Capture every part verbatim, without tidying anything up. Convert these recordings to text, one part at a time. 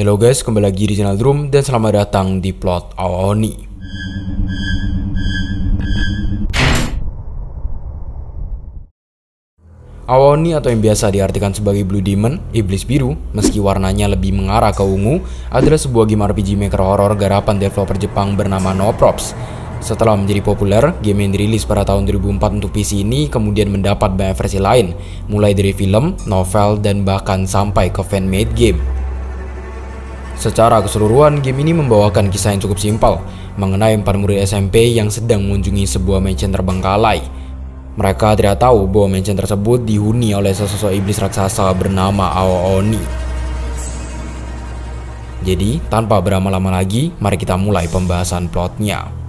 Hello guys, kembali lagi di channel Drum dan selamat datang di plot Aoni. Aoni atau yang biasa diartikan sebagai Blue Demon, Iblis Biru, meski warnanya lebih mengarah ke ungu, adalah sebuah game R P G maker horror garapan developer Jepang bernama No Props. Setelah menjadi populer, game yang dirilis pada tahun dua ribu empat untuk P C ini kemudian mendapat banyak versi lain, mulai dari film, novel, dan bahkan sampai ke fan-made game. Secara keseluruhan, game ini membawakan kisah yang cukup simpel, mengenai empat murid S M P yang sedang mengunjungi sebuah mansion terbengkalai. Mereka tidak tahu bahwa mansion tersebut dihuni oleh sesosok iblis raksasa bernama Aoni. Jadi, tanpa berlama-lama lagi, mari kita mulai pembahasan plotnya.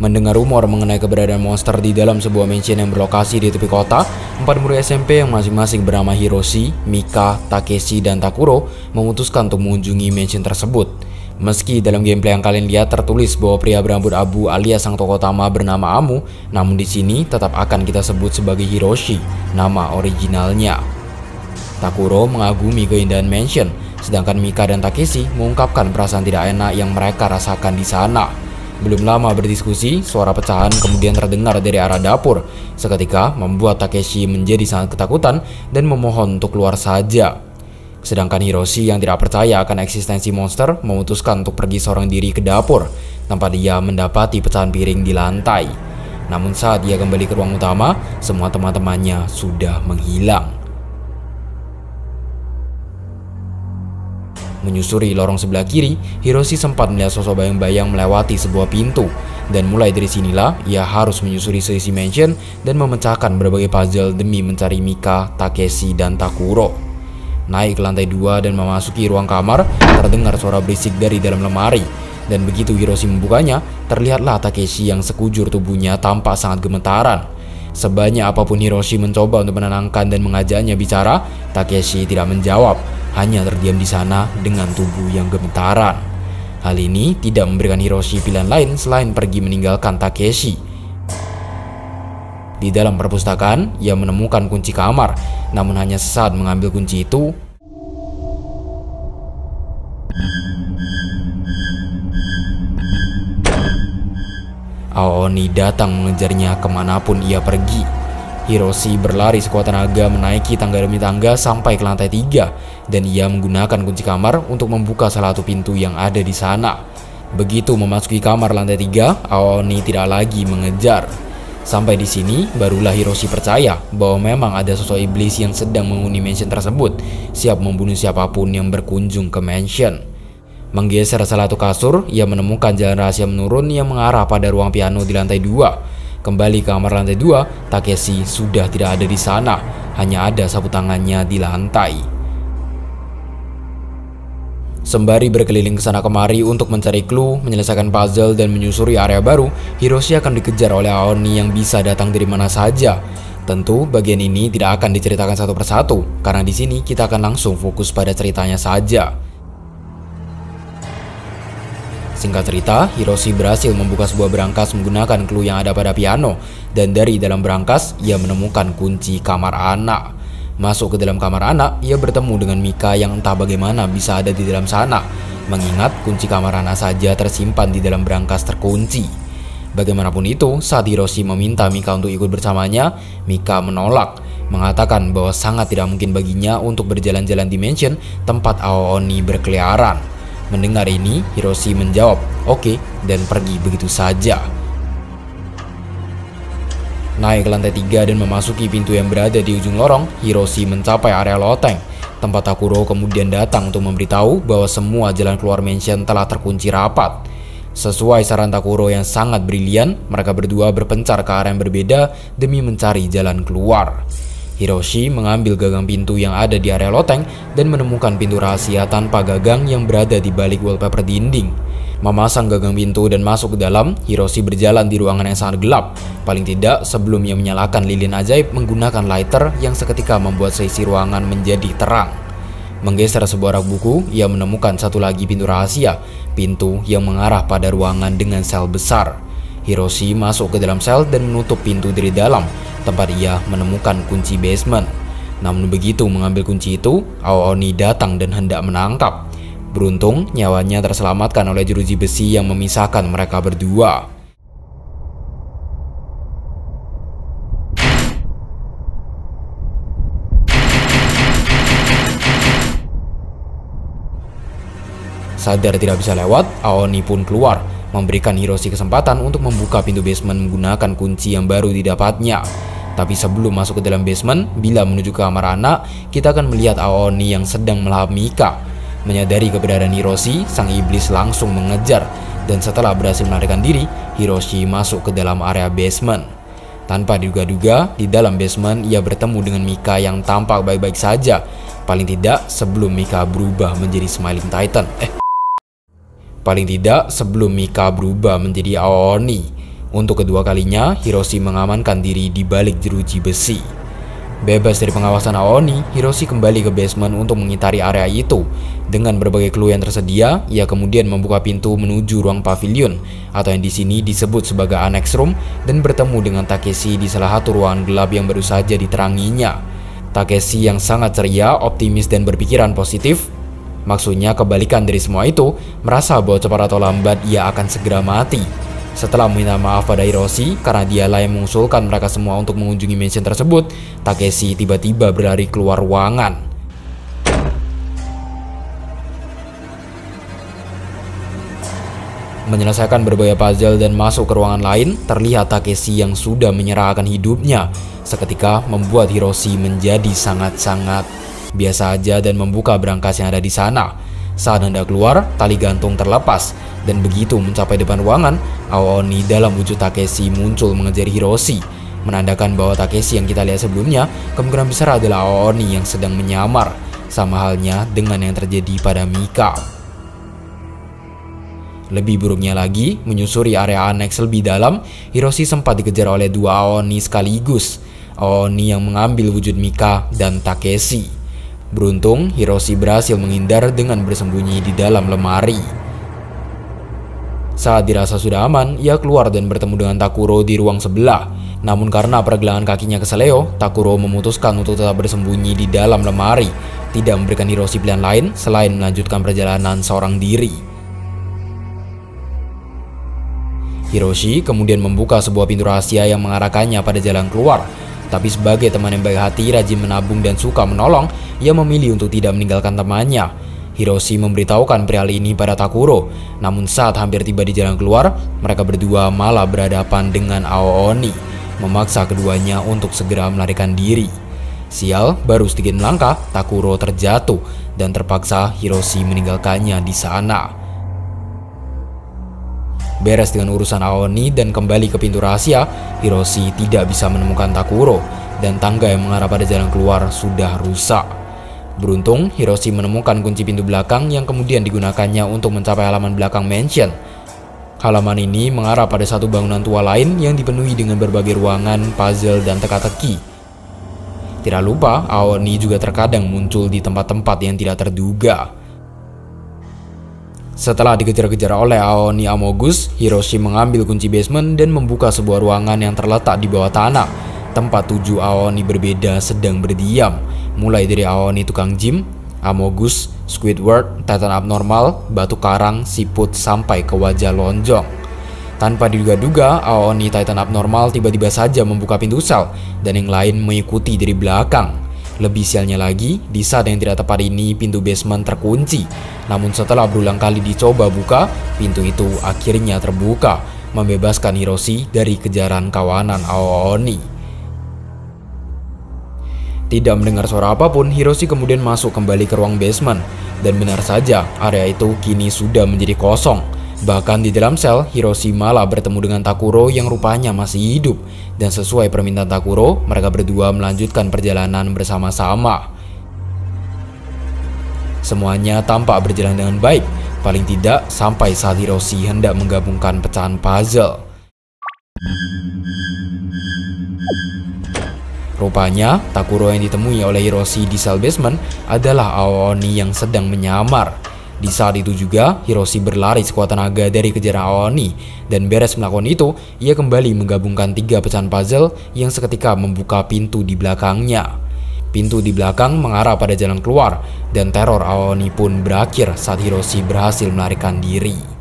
Mendengar rumor mengenai keberadaan monster di dalam sebuah mansion yang berlokasi di tepi kota, empat murid S M P yang masing-masing bernama Hiroshi, Mika, Takeshi, dan Takuro memutuskan untuk mengunjungi mansion tersebut. Meski dalam gameplay yang kalian lihat tertulis bahwa pria berambut abu alias sang tokoh utama bernama Amu, namun di sini tetap akan kita sebut sebagai Hiroshi, nama originalnya. Takuro mengagumi keindahan mansion, sedangkan Mika dan Takeshi mengungkapkan perasaan tidak enak yang mereka rasakan di sana. Belum lama berdiskusi, suara pecahan kemudian terdengar dari arah dapur, seketika membuat Takeshi menjadi sangat ketakutan dan memohon untuk keluar saja. Sedangkan Hiroshi yang tidak percaya akan eksistensi monster memutuskan untuk pergi seorang diri ke dapur, tanpa dia mendapati pecahan piring di lantai. Namun saat dia kembali ke ruang utama, semua teman-temannya sudah menghilang. Menyusuri lorong sebelah kiri, Hiroshi sempat melihat sosok bayang-bayang melewati sebuah pintu. Dan mulai dari sinilah, ia harus menyusuri seisi mansion dan memecahkan berbagai puzzle demi mencari Mika, Takeshi, dan Takuro. Naik ke lantai dua dan memasuki ruang kamar, terdengar suara berisik dari dalam lemari. Dan begitu Hiroshi membukanya, terlihatlah Takeshi yang sekujur tubuhnya tampak sangat gemetaran. Sebanyak apapun Hiroshi mencoba untuk menenangkan dan mengajaknya bicara, Takeshi tidak menjawab, hanya terdiam di sana dengan tubuh yang gemetaran. Hal ini tidak memberikan Hiroshi pilihan lain selain pergi meninggalkan Takeshi. Di dalam perpustakaan, ia menemukan kunci kamar, namun hanya sesaat mengambil kunci itu, Aoni datang mengejarnya kemanapun ia pergi. Hiroshi berlari sekuat tenaga menaiki tangga demi tangga sampai ke lantai tiga, dan ia menggunakan kunci kamar untuk membuka salah satu pintu yang ada di sana. Begitu memasuki kamar lantai tiga, Aoni tidak lagi mengejar. Sampai di sini, barulah Hiroshi percaya bahwa memang ada sosok iblis yang sedang menghuni mansion tersebut, siap membunuh siapapun yang berkunjung ke mansion. Menggeser salah satu kasur, ia menemukan jalan rahasia menurun yang mengarah pada ruang piano di lantai dua. Kembali ke kamar lantai dua, Takeshi sudah tidak ada di sana, hanya ada sapu tangannya di lantai. Sembari berkeliling ke sana kemari untuk mencari clue, menyelesaikan puzzle, dan menyusuri area baru, Hiroshi akan dikejar oleh Aoni yang bisa datang dari mana saja. Tentu, bagian ini tidak akan diceritakan satu persatu, karena di sini kita akan langsung fokus pada ceritanya saja. Singkat cerita, Hiroshi berhasil membuka sebuah berangkas menggunakan clue yang ada pada piano, dan dari dalam berangkas, ia menemukan kunci kamar anak. Masuk ke dalam kamar anak, ia bertemu dengan Mika yang entah bagaimana bisa ada di dalam sana, mengingat kunci kamar anak saja tersimpan di dalam berangkas terkunci. Bagaimanapun itu, saat Hiroshi meminta Mika untuk ikut bersamanya, Mika menolak, mengatakan bahwa sangat tidak mungkin baginya untuk berjalan-jalan di mansion tempat Aoni berkeliaran. Mendengar ini, Hiroshi menjawab, "Oke," dan pergi begitu saja. Naik ke lantai tiga dan memasuki pintu yang berada di ujung lorong, Hiroshi mencapai area loteng, tempat Takuro kemudian datang untuk memberitahu bahwa semua jalan keluar mansion telah terkunci rapat. Sesuai saran Takuro yang sangat brilian, mereka berdua berpencar ke arah yang berbeda demi mencari jalan keluar. Hiroshi mengambil gagang pintu yang ada di area loteng dan menemukan pintu rahasia tanpa gagang yang berada di balik wallpaper dinding. Memasang gagang pintu dan masuk ke dalam, Hiroshi berjalan di ruangan yang sangat gelap. Paling tidak sebelum ia menyalakan lilin ajaib menggunakan lighter yang seketika membuat seisi ruangan menjadi terang. Menggeser sebuah rak buku, ia menemukan satu lagi pintu rahasia, pintu yang mengarah pada ruangan dengan sel besar. Hiroshi masuk ke dalam sel dan menutup pintu dari dalam, tempat ia menemukan kunci basement. Namun begitu mengambil kunci itu, Aoni datang dan hendak menangkap. Beruntung, nyawanya terselamatkan oleh jeruji besi yang memisahkan mereka berdua. Sadar tidak bisa lewat, Aoni pun keluar, memberikan Hiroshi kesempatan untuk membuka pintu basement menggunakan kunci yang baru didapatnya. Tapi sebelum masuk ke dalam basement, bila menuju ke kamar anak, kita akan melihat Aoni yang sedang melahap Mika. Menyadari keberadaan Hiroshi, sang iblis langsung mengejar, dan setelah berhasil melarikan diri, Hiroshi masuk ke dalam area basement. Tanpa diduga-duga, di dalam basement ia bertemu dengan Mika yang tampak baik-baik saja, paling tidak sebelum Mika berubah menjadi Smiling Titan. Eh. Paling tidak sebelum Mika berubah menjadi Aoni. Untuk kedua kalinya, Hiroshi mengamankan diri di balik jeruji besi. Bebas dari pengawasan Aoni, Hiroshi kembali ke basement untuk mengitari area itu. Dengan berbagai clue yang tersedia, ia kemudian membuka pintu menuju ruang pavilion, atau yang di sini disebut sebagai annex room, dan bertemu dengan Takeshi di salah satu ruangan gelap yang baru saja diteranginya. Takeshi yang sangat ceria, optimis, dan berpikiran positif, maksudnya kebalikan dari semua itu, merasa bahwa cepat atau lambat ia akan segera mati. Setelah meminta maaf pada Hiroshi karena dialah yang mengusulkan mereka semua untuk mengunjungi mansion tersebut, Takeshi tiba-tiba berlari keluar ruangan. Menyelesaikan berbagai puzzle dan masuk ke ruangan lain, terlihat Takeshi yang sudah menyerahkan hidupnya, seketika membuat Hiroshi menjadi sangat-sangat biasa aja dan membuka berangkas yang ada di sana. Saat hendak keluar, tali gantung terlepas, dan begitu mencapai depan ruangan, Aoni dalam wujud Takeshi muncul mengejar Hiroshi, menandakan bahwa Takeshi yang kita lihat sebelumnya kemungkinan besar adalah Aoni yang sedang menyamar, sama halnya dengan yang terjadi pada Mika. Lebih buruknya lagi, menyusuri area aneks lebih dalam, Hiroshi sempat dikejar oleh dua Aoni sekaligus, Aoni yang mengambil wujud Mika dan Takeshi. Beruntung, Hiroshi berhasil menghindar dengan bersembunyi di dalam lemari. Saat dirasa sudah aman, ia keluar dan bertemu dengan Takuro di ruang sebelah. Namun karena pergelangan kakinya keseleo, Takuro memutuskan untuk tetap bersembunyi di dalam lemari, tidak memberikan Hiroshi pilihan lain selain melanjutkan perjalanan seorang diri. Hiroshi kemudian membuka sebuah pintu rahasia yang mengarahkannya pada jalan keluar. Tapi sebagai teman yang baik hati, rajin menabung dan suka menolong, ia memilih untuk tidak meninggalkan temannya. Hiroshi memberitahukan perihal ini pada Takuro, namun saat hampir tiba di jalan keluar, mereka berdua malah berhadapan dengan Aoni, memaksa keduanya untuk segera melarikan diri. Sial, baru sedikit melangkah, Takuro terjatuh dan terpaksa Hiroshi meninggalkannya di sana. Beres dengan urusan Aoni dan kembali ke pintu rahasia, Hiroshi tidak bisa menemukan Takuro, dan tangga yang mengarah pada jalan keluar sudah rusak. Beruntung, Hiroshi menemukan kunci pintu belakang yang kemudian digunakannya untuk mencapai halaman belakang mansion. Halaman ini mengarah pada satu bangunan tua lain yang dipenuhi dengan berbagai ruangan, puzzle, dan teka-teki. Tidak lupa, Aoni juga terkadang muncul di tempat-tempat yang tidak terduga. Setelah dikejar-kejar oleh Aoni Amogus, Hiroshi mengambil kunci basement dan membuka sebuah ruangan yang terletak di bawah tanah. Tempat tujuh Aoni berbeda sedang berdiam, mulai dari Aoni tukang gym, Amogus, Squidward, Titan Abnormal, Batu Karang, Siput, sampai ke wajah lonjong. Tanpa diduga-duga, Aoni Titan Abnormal tiba-tiba saja membuka pintu sel, dan yang lain mengikuti dari belakang. Lebih sialnya lagi, di saat yang tidak tepat ini pintu basement terkunci. Namun setelah berulang kali dicoba buka, pintu itu akhirnya terbuka, membebaskan Hiroshi dari kejaran kawanan Aoni. Tidak mendengar suara apapun, Hiroshi kemudian masuk kembali ke ruang basement. Dan benar saja, area itu kini sudah menjadi kosong. Bahkan di dalam sel, Hiroshi malah bertemu dengan Takuro yang rupanya masih hidup. Dan sesuai permintaan Takuro, mereka berdua melanjutkan perjalanan bersama-sama. Semuanya tampak berjalan dengan baik, paling tidak sampai saat Hiroshi hendak menggabungkan pecahan puzzle. Rupanya, Takuro yang ditemui oleh Hiroshi di sel basement adalah Aoni yang sedang menyamar. Di saat itu juga, Hiroshi berlari sekuat tenaga dari kejaran Aoni, dan beres melakukan itu, ia kembali menggabungkan tiga pecahan puzzle yang seketika membuka pintu di belakangnya. Pintu di belakang mengarah pada jalan keluar, dan teror Aoni pun berakhir saat Hiroshi berhasil melarikan diri.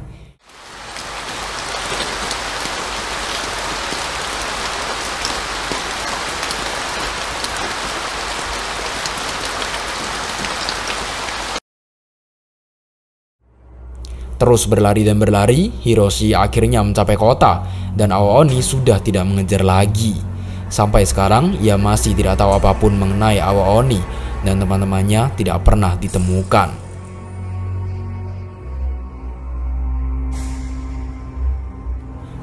Terus berlari dan berlari, Hiroshi akhirnya mencapai kota, dan Aoni sudah tidak mengejar lagi. Sampai sekarang, ia masih tidak tahu apapun mengenai Aoni, dan teman-temannya tidak pernah ditemukan.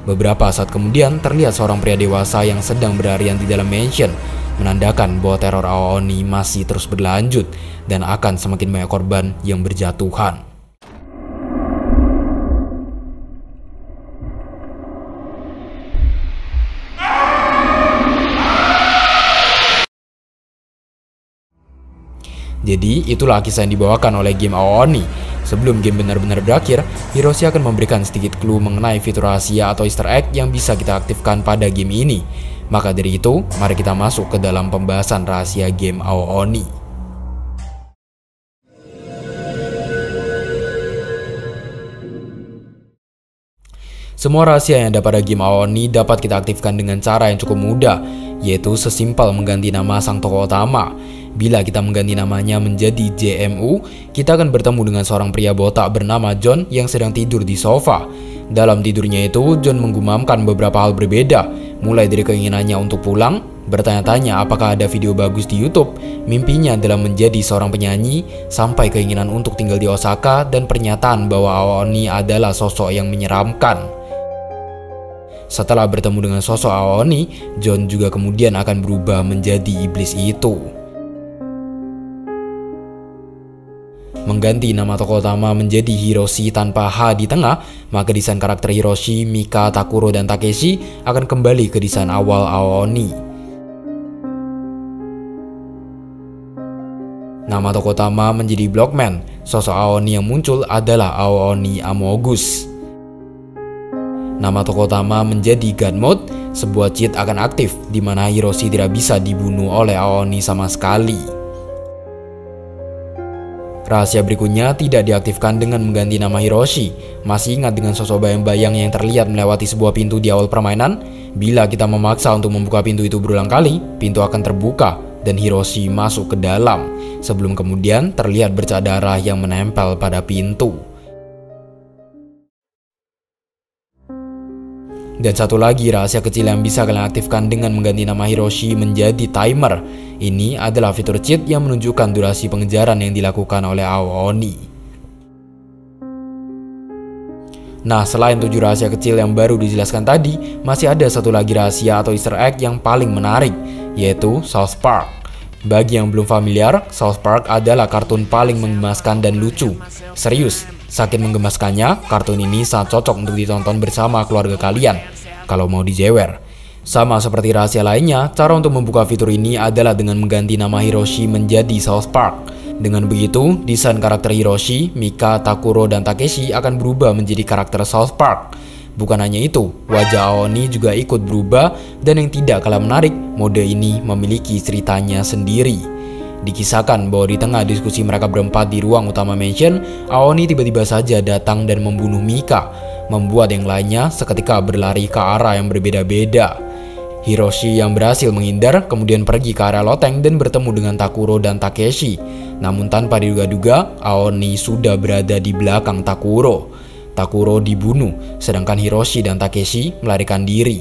Beberapa saat kemudian, terlihat seorang pria dewasa yang sedang berlarian di dalam mansion, menandakan bahwa teror Aoni masih terus berlanjut, dan akan semakin banyak korban yang berjatuhan. Jadi itulah kisah yang dibawakan oleh game Aoni. Sebelum game benar-benar berakhir, Hiroshi akan memberikan sedikit clue mengenai fitur rahasia atau easter egg yang bisa kita aktifkan pada game ini. Maka dari itu, mari kita masuk ke dalam pembahasan rahasia game Aoni. Semua rahasia yang ada pada game Aoni dapat kita aktifkan dengan cara yang cukup mudah, yaitu sesimpel mengganti nama sang tokoh utama. Bila kita mengganti namanya menjadi J M U, kita akan bertemu dengan seorang pria botak bernama John yang sedang tidur di sofa. Dalam tidurnya itu, John menggumamkan beberapa hal berbeda, mulai dari keinginannya untuk pulang, bertanya-tanya apakah ada video bagus di YouTube, mimpinya dalam menjadi seorang penyanyi, sampai keinginan untuk tinggal di Osaka dan pernyataan bahwa Aoni adalah sosok yang menyeramkan. Setelah bertemu dengan sosok Aoni, John juga kemudian akan berubah menjadi iblis itu. Mengganti nama tokoh utama menjadi Hiroshi tanpa H di tengah, maka desain karakter Hiroshi, Mika, Takuro, dan Takeshi akan kembali ke desain awal Aoni. Nama tokoh utama menjadi Blockman, sosok Aoni yang muncul adalah Aoni Amogus. Nama tokoh utama menjadi God Mode, sebuah cheat akan aktif di mana Hiroshi tidak bisa dibunuh oleh Aoni sama sekali. Rahasia berikutnya tidak diaktifkan dengan mengganti nama Hiroshi. Masih ingat dengan sosok bayang-bayang yang terlihat melewati sebuah pintu di awal permainan? Bila kita memaksa untuk membuka pintu itu berulang kali, pintu akan terbuka dan Hiroshi masuk ke dalam, sebelum kemudian terlihat bercak darah yang menempel pada pintu. Dan satu lagi rahasia kecil yang bisa kalian aktifkan dengan mengganti nama Hiroshi menjadi timer. Ini adalah fitur cheat yang menunjukkan durasi pengejaran yang dilakukan oleh Aoni. Nah, selain tujuh rahasia kecil yang baru dijelaskan tadi, masih ada satu lagi rahasia atau easter egg yang paling menarik, yaitu South Park. Bagi yang belum familiar, South Park adalah kartun paling menggemaskan dan lucu. Serius, saking menggemaskannya, kartun ini sangat cocok untuk ditonton bersama keluarga kalian, kalau mau dijewer. Sama seperti rahasia lainnya, cara untuk membuka fitur ini adalah dengan mengganti nama Hiroshi menjadi South Park. Dengan begitu, desain karakter Hiroshi, Mika, Takuro, dan Takeshi akan berubah menjadi karakter South Park. Bukan hanya itu, wajah Aoni juga ikut berubah, dan yang tidak kalah menarik, mode ini memiliki ceritanya sendiri. Dikisahkan bahwa di tengah diskusi mereka berempat di ruang utama mansion, Aoni tiba-tiba saja datang dan membunuh Mika, membuat yang lainnya seketika berlari ke arah yang berbeda-beda. Hiroshi yang berhasil menghindar kemudian pergi ke arah loteng dan bertemu dengan Takuro dan Takeshi. Namun tanpa diduga-duga, Aoni sudah berada di belakang Takuro. Takuro dibunuh, sedangkan Hiroshi dan Takeshi melarikan diri.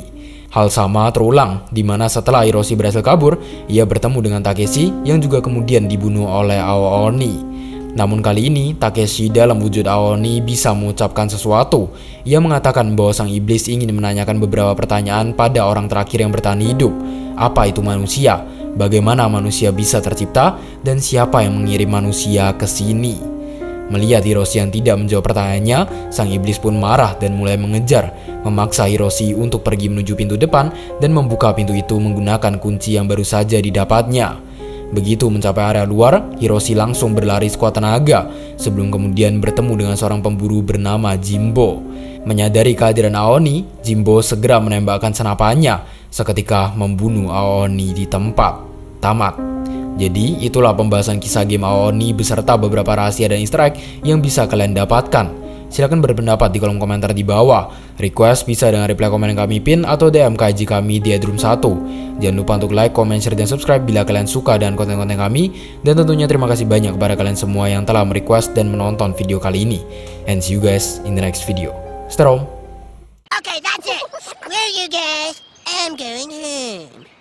Hal sama terulang, di mana setelah Hiroshi berhasil kabur, ia bertemu dengan Takeshi yang juga kemudian dibunuh oleh Aoni. Namun kali ini, Takeshi dalam wujud Aoni bisa mengucapkan sesuatu. Ia mengatakan bahwa sang iblis ingin menanyakan beberapa pertanyaan pada orang terakhir yang bertahan hidup. Apa itu manusia? Bagaimana manusia bisa tercipta? Dan siapa yang mengirim manusia ke sini? Melihat Hiroshi yang tidak menjawab pertanyaannya, sang iblis pun marah dan mulai mengejar, memaksa Hiroshi untuk pergi menuju pintu depan dan membuka pintu itu menggunakan kunci yang baru saja didapatnya. Begitu mencapai area luar, Hiroshi langsung berlari sekuat tenaga sebelum kemudian bertemu dengan seorang pemburu bernama Jimbo. Menyadari kehadiran Aoni, Jimbo segera menembakkan senapannya seketika membunuh Aoni di tempat. Tamat. Jadi itulah pembahasan kisah game Aoni beserta beberapa rahasia dan easter egg yang bisa kalian dapatkan. Silahkan berpendapat di kolom komentar di bawah. Request bisa dengan reply komen yang kami pin atau D M K J kami di Edroom one. Jangan lupa untuk like, comment, share, dan subscribe bila kalian suka dengan konten-konten kami. Dan tentunya terima kasih banyak kepada kalian semua yang telah merequest dan menonton video kali ini. And see you guys in the next video. Stay home. Okay, that's it. Where are you guys? I'm going home.